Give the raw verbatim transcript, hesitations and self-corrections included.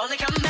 Only come back.